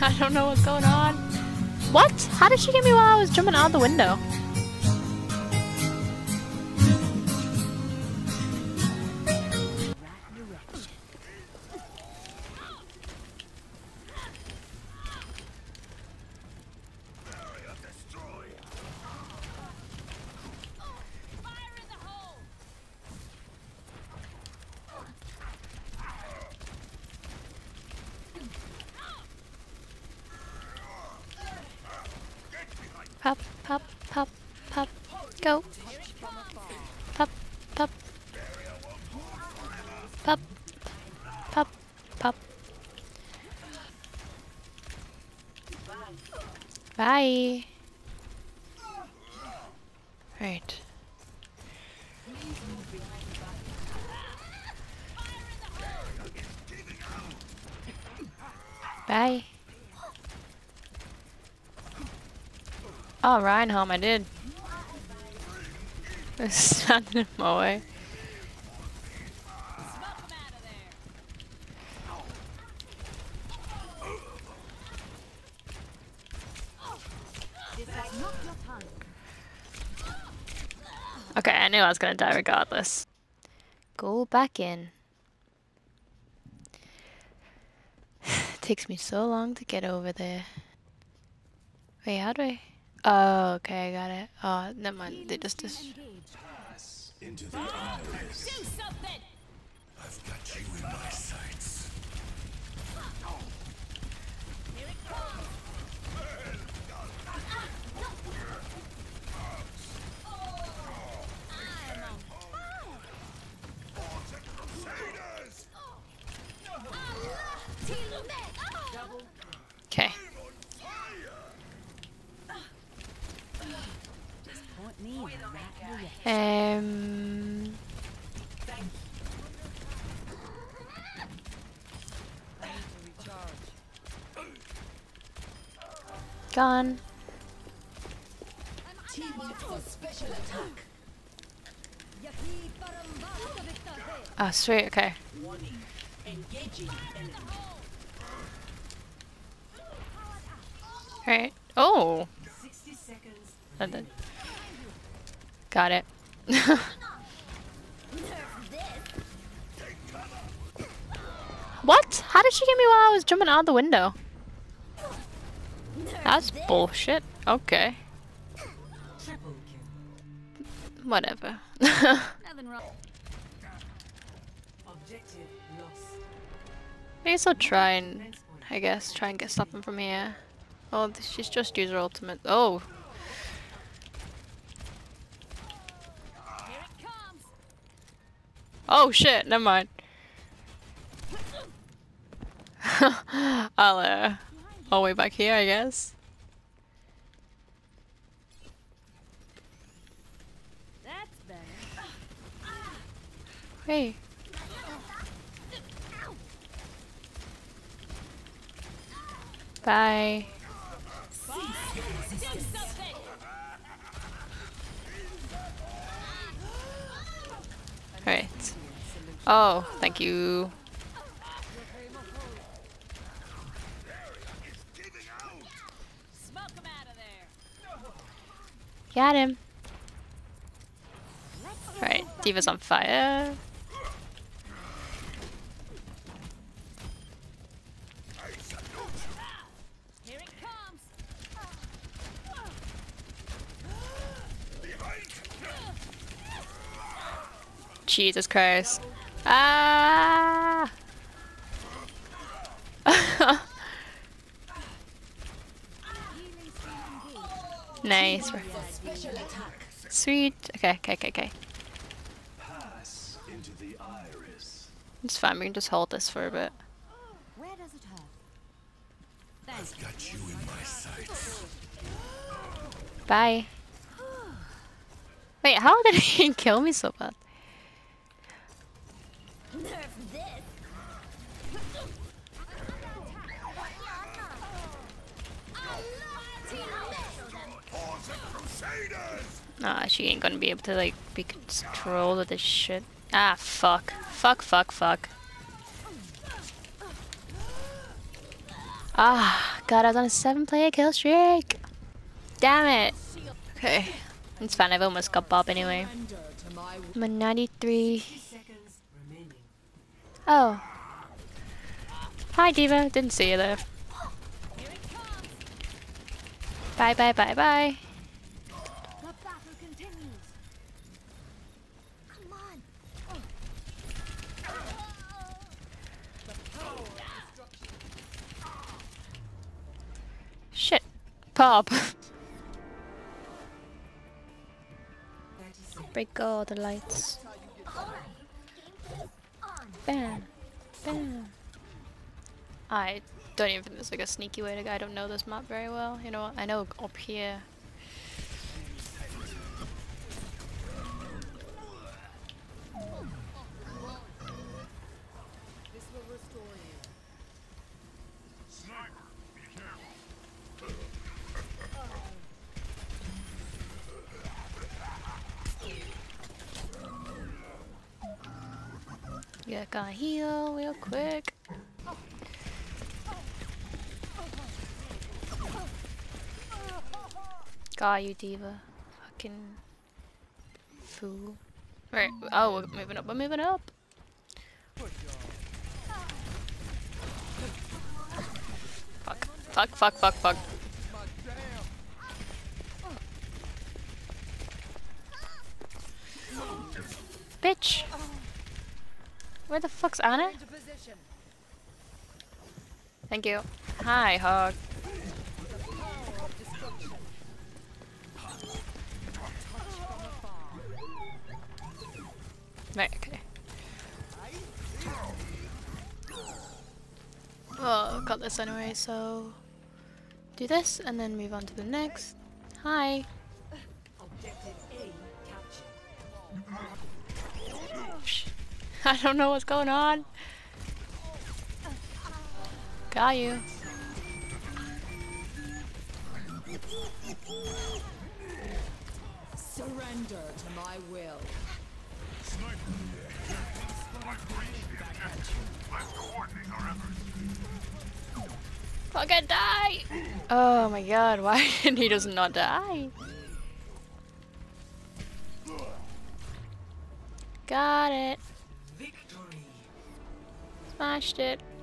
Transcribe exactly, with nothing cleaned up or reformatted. I don't know what's going on. What? How did she get me while I was jumping out the window? Pop, pop, pop, pop, go. Pop, pop, pop, pop, pop. Bye. Right. Bye. Oh, Reinhardt, I did. I standing in my way. Okay, I knew I was gonna die regardless. Go back in. Takes me so long to get over there. Wait, how do I? Oh, okay, I got it. Oh, never mind. They just dis- Pass into the iris. Do something! I've got you in my sights. Here it comes. Um. Gone. Ah, oh, sweet. Okay. All right. Oh. That did. Got it. What? How did she get me while I was jumping out the window? That's bullshit. Okay. Whatever. I guess I'll try and, I guess, try and get something from here. Oh, she's just used her ultimate. Oh. Oh shit, never mind. I'll uh all way back here, I guess. That's better. Hey. Bye. Alright. Oh, thank you. Got him. Alright, D.Va's on fire. Jesus Christ. Ah! Nice. Sweet. Okay, okay, okay, okay. It's fine, we can just hold this for a bit. I've got you in my sights. Bye. Wait, how did he kill me so bad? Nah, she ain't gonna be able to like be controlled with this shit. Ah, fuck, fuck, fuck, fuck. Ah, God, I was on a seven player kill streak. Damn it. Okay. It's fine, I've almost got Bob anyway. I'm a ninety-three. Oh. Hi, D.Va. Didn't see you there. Bye, bye, bye, bye. Shit. Bob. Break all the lights. Bam. Bam. I don't even think there's like a sneaky way to go. I don't know this map very well. You know what? I know up here. Yeah, gotta heal real quick. Got you, D.Va. Fucking fool. Right. Oh, we're moving up. We're moving up. Fuck. Fuck, fuck, fuck, fuck. Bitch. Where the fuck's Anna? Thank you. Hi, Hog. Right, okay. Well, got this anyway, so do this and then move on to the next. Hi. I don't know what's going on. Got you. Surrender to my will. Fucking die! Oh my god, why did he does not die? Got it. Victory. Smashed it.